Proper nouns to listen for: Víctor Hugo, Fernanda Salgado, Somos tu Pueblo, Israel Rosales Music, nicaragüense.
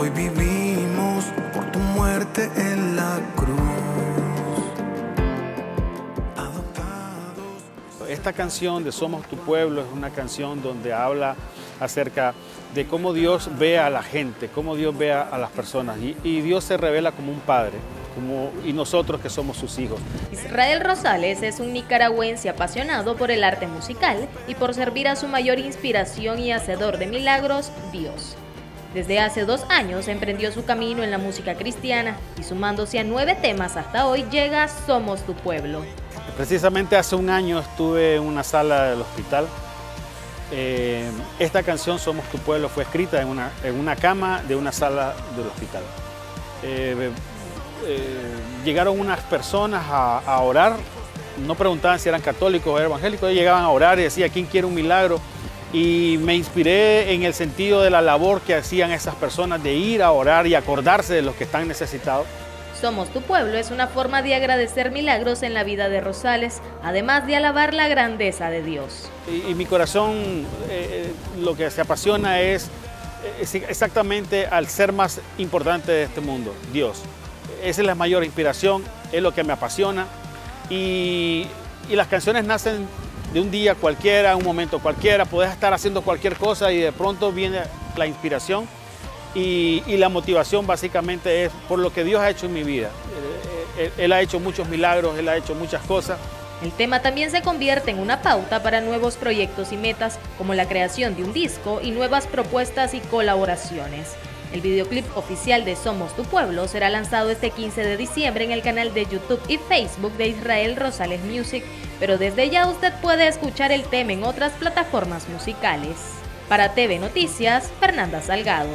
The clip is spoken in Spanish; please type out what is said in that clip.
Hoy vivimos por tu muerte en la cruz. Adoptados. Esta canción de Somos tu Pueblo es una canción donde habla acerca de cómo Dios ve a la gente, cómo Dios ve a las personas. Y Dios se revela como un padre, y nosotros que somos sus hijos. Israel Rosales es un nicaragüense apasionado por el arte musical y por servir a su mayor inspiración y hacedor de milagros, Dios. Desde hace 2 años emprendió su camino en la música cristiana y sumándose a 9 temas hasta hoy llega Somos tu Pueblo. Precisamente hace 1 año estuve en una sala del hospital. Esta canción Somos tu Pueblo fue escrita en una cama de una sala del hospital. Llegaron unas personas a orar, no preguntaban si eran católicos o evangélicos, llegaban a orar y decían: ¿quién quiere un milagro? Y me inspiré en el sentido de la labor que hacían esas personas de ir a orar y acordarse de los que están necesitados. Somos tu Pueblo es una forma de agradecer milagros en la vida de Rosales, además de alabar la grandeza de Dios. Y mi corazón lo que se apasiona es exactamente al ser más importante de este mundo, Dios. Esa es la mayor inspiración, es lo que me apasiona. Y las canciones nacen de un día cualquiera, un momento cualquiera. Podés estar haciendo cualquier cosa y de pronto viene la inspiración. Y la motivación básicamente es por lo que Dios ha hecho en mi vida. Él ha hecho muchos milagros, Él ha hecho muchas cosas. El tema también se convierte en una pauta para nuevos proyectos y metas, como la creación de un disco y nuevas propuestas y colaboraciones. El videoclip oficial de Somos tu Pueblo será lanzado este 15 de diciembre en el canal de YouTube y Facebook de Israel Rosales Music, pero desde ya usted puede escuchar el tema en otras plataformas musicales. Para TV Noticias, Fernanda Salgado.